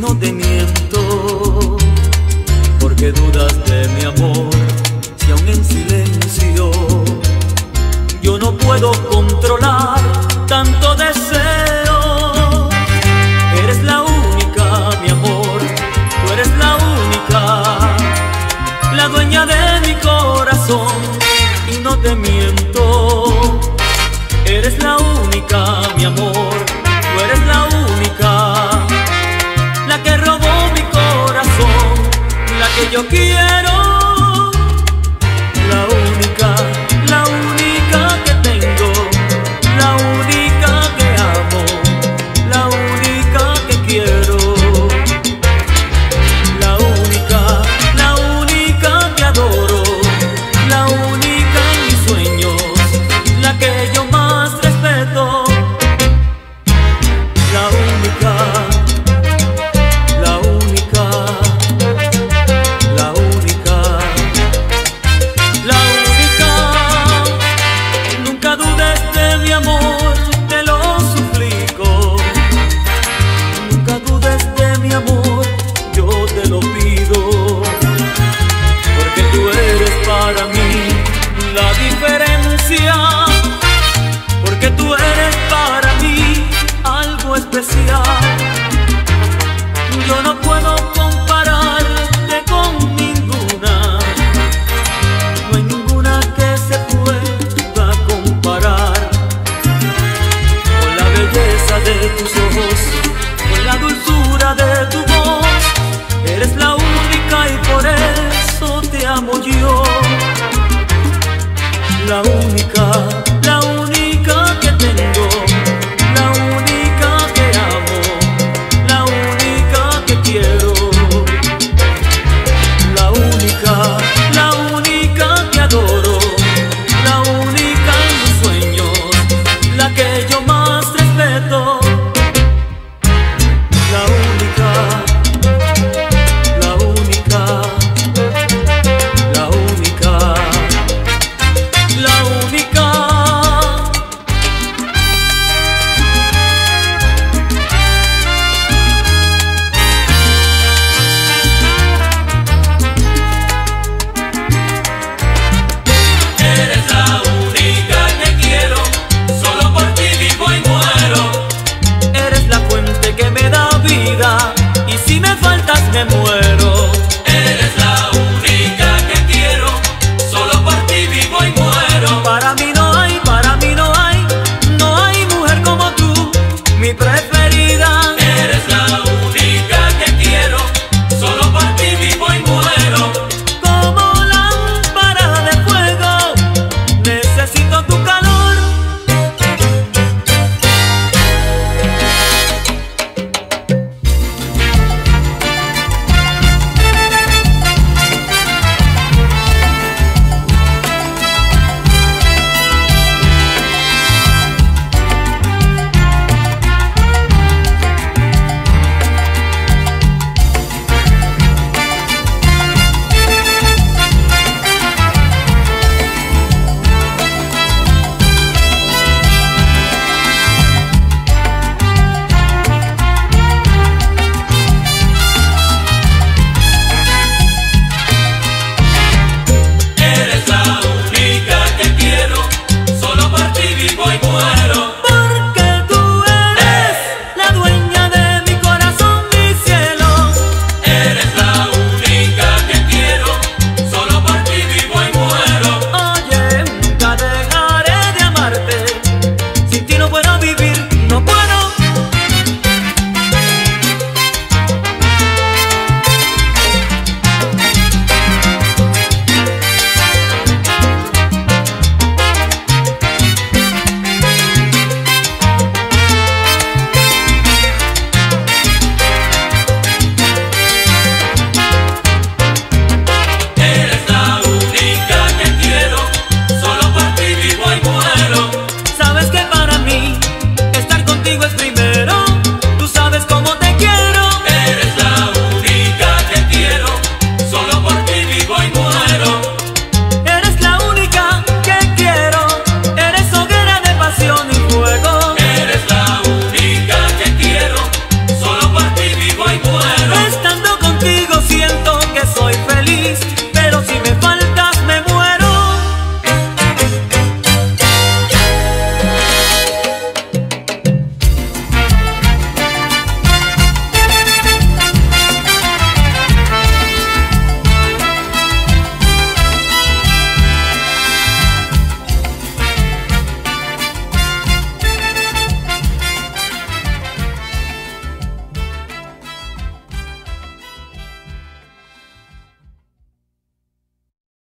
no te miento, porque dudas de mi amor, si aún en silencio yo no puedo controlar tanto deseo. Eres la única, mi amor, tú eres la única, la dueña de mi corazón, y no te miento. Eres la única, mi amor, tú eres la única, la que robó mi corazón, la que yo quiero, la única que tengo, la única que amo, la única que quiero, la única que adoro, la única en mis sueños, la que yo más respeto, la única. Porque tú eres para mí algo especial. Yo no puedo compararte con ninguna. No hay ninguna que se pueda comparar con la belleza de tus ojos, con la dulzura de tu